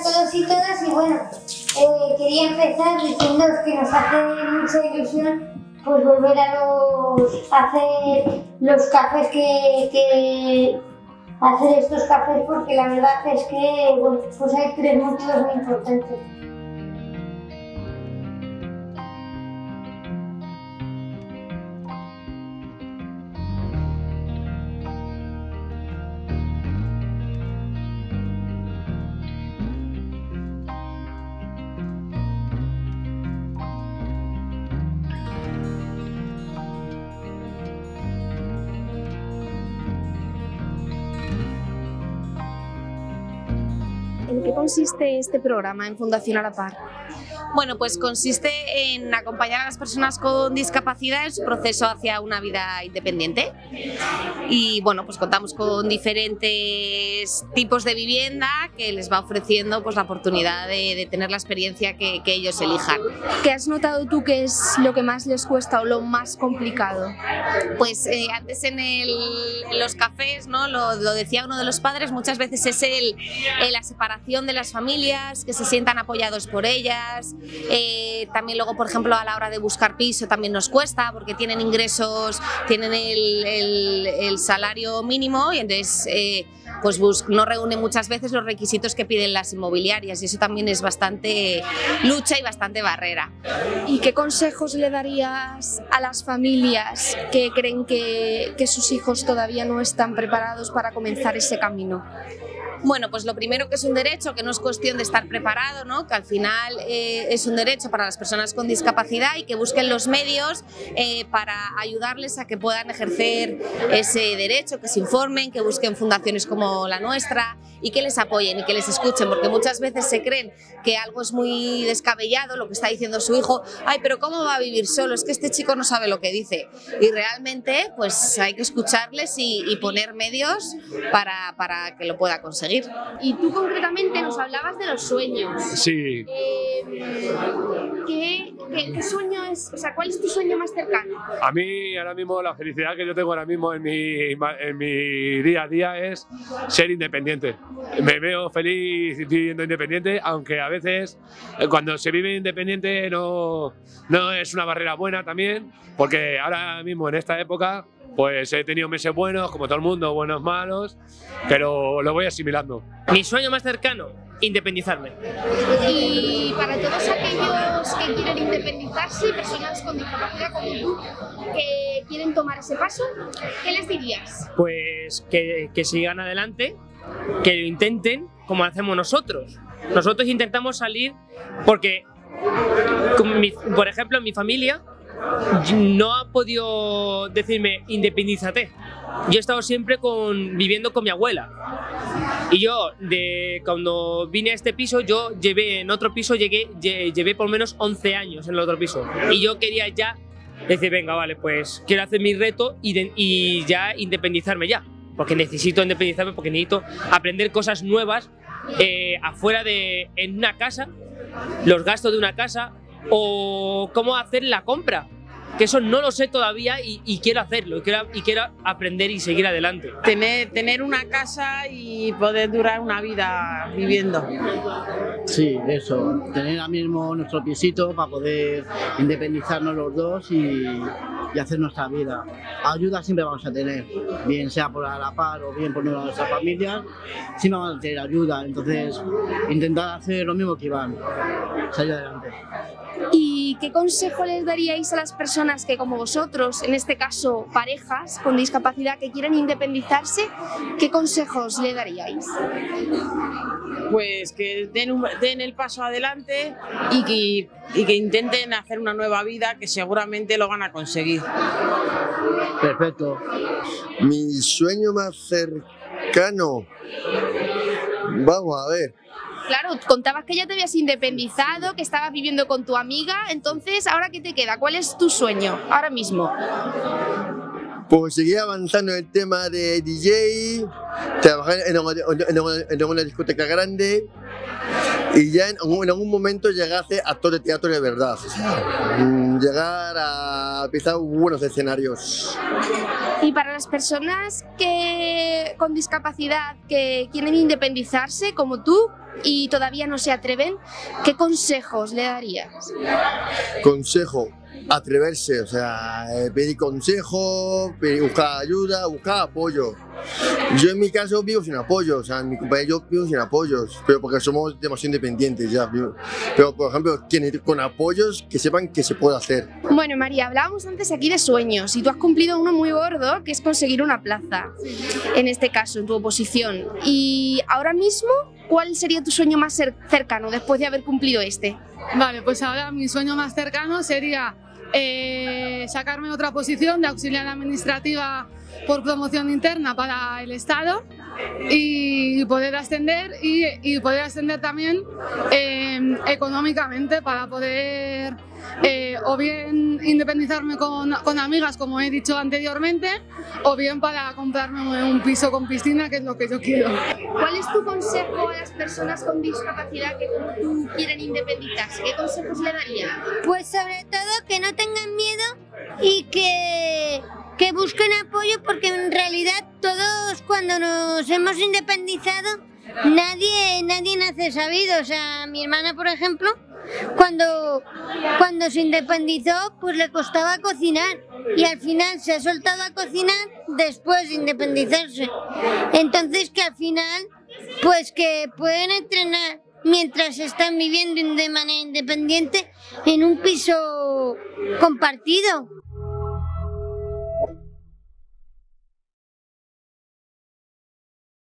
a todos y todas y bueno, quería empezar diciéndoos que nos hace mucha ilusión pues volver a hacer los cafés que hacer estos cafés, porque la verdad es que bueno, pues hay tres motivos muy importantes. ¿En qué consiste este programa en Fundación A la Par? Bueno, pues consiste en acompañar a las personas con discapacidad en su proceso hacia una vida independiente. Y bueno, pues contamos con diferentes tipos de vivienda que les va ofreciendo pues la oportunidad de tener la experiencia que ellos elijan. ¿Qué has notado tú que es lo que más les cuesta o lo más complicado? Pues antes en los cafés, ¿no? Lo decía uno de los padres, muchas veces es la separación de las familias, que se sientan apoyados por ellas. También luego, por ejemplo, a la hora de buscar piso también nos cuesta, porque tienen ingresos, tienen el salario mínimo y entonces pues no reúne muchas veces los requisitos que piden las inmobiliarias, y eso también es bastante lucha y bastante barrera. ¿Y qué consejos le darías a las familias que creen que sus hijos todavía no están preparados para comenzar ese camino? Bueno, pues lo primero, que es un derecho, que no es cuestión de estar preparado, ¿no? Que al final es un derecho para las personas con discapacidad y que busquen los medios para ayudarles a que puedan ejercer ese derecho, que se informen, que busquen fundaciones como la nuestra y que les apoyen y que les escuchen, porque muchas veces se creen que algo es muy descabellado, lo que está diciendo su hijo, ay, pero ¿cómo va a vivir solo? Es que este chico no sabe lo que dice. Y realmente pues hay que escucharles y poner medios para que lo pueda conseguir. Y tú concretamente nos hablabas de los sueños. Sí. ¿Qué sueño es? O sea, ¿cuál es tu sueño más cercano? A mí ahora mismo la felicidad que yo tengo ahora mismo en mi día a día es ser independiente. Me veo feliz viviendo independiente, aunque a veces cuando se vive independiente no es una barrera buena también, porque ahora mismo en esta época pues he tenido meses buenos, como todo el mundo, buenos, malos, pero lo voy asimilando. Mi sueño más cercano, independizarme. Y para todos aquellos que quieren independizarse, personas con discapacidad como tú, que quieren tomar ese paso, ¿qué les dirías? Pues que sigan adelante, que lo intenten como hacemos nosotros. Nosotros intentamos salir porque, por ejemplo, mi familia no ha podido decirme independízate. Yo he estado siempre viviendo con mi abuela, y yo cuando vine a este piso, yo llevé por lo menos 11 años en el otro piso, y yo quería ya decir, venga, vale, pues quiero hacer mi reto y ya independizarme ya, porque necesito independizarme, porque necesito aprender cosas nuevas afuera de en una casa, los gastos de una casa, o cómo hacer la compra, que eso no lo sé todavía y quiero hacerlo, y quiero aprender y seguir adelante. Tener una casa y poder durar una vida viviendo. Sí, eso, tener ahora mismo nuestro pisito para poder independizarnos los dos y hacer nuestra vida. Ayuda siempre vamos a tener, bien sea por A la Par o bien por nuestra familia, siempre vamos a tener ayuda, entonces intentar hacer lo mismo que Iván, salir adelante. ¿Y qué consejo les daríais a las personas que, como vosotros, en este caso parejas con discapacidad que quieren independizarse, qué consejos le daríais? Pues que den el paso adelante y que intenten hacer una nueva vida, que seguramente lo van a conseguir. Perfecto. Mi sueño más cercano, vamos a ver. Claro, contabas que ya te habías independizado, que estabas viviendo con tu amiga, entonces, ¿ahora qué te queda? ¿Cuál es tu sueño ahora mismo? Pues seguir avanzando en el tema de DJ, trabajar en una discoteca grande y ya en algún momento llegar a ser actor de teatro de verdad, llegar a pisar buenos escenarios. Y para las personas con discapacidad que quieren independizarse como tú y todavía no se atreven, ¿qué consejos le darías? Consejo, atreverse, o sea, pedir consejo, buscar ayuda, buscar apoyo. Yo en mi caso vivo sin apoyos, o sea, mi compañero y yo vivo sin apoyos, pero porque somos demasiado independientes ya. Pero por ejemplo, con apoyos que sepan que se puede hacer. Bueno, María, hablábamos antes aquí de sueños y tú has cumplido uno muy gordo, que es conseguir una plaza, en este caso, en tu oposición. Y ahora mismo, ¿cuál sería tu sueño más cercano después de haber cumplido este? Vale, pues ahora mi sueño más cercano sería sacarme otra posición de auxiliar administrativa por promoción interna para el Estado y poder ascender también económicamente para poder o bien independizarme con amigas, como he dicho anteriormente, o bien para comprarme un piso con piscina, que es lo que yo quiero. ¿Cuál es tu consejo a las personas con discapacidad que como tú quieren independizarse? ¿Qué consejos le darías? Pues sobre todo que no tengan miedo y que busquen apoyo, porque en realidad todos cuando nos hemos independizado nadie nace sabido. O sea, mi hermana, por ejemplo, cuando se independizó, pues le costaba cocinar y al final se ha soltado a cocinar después de independizarse. Entonces que al final pues que pueden entrenar mientras están viviendo de manera independiente en un piso compartido.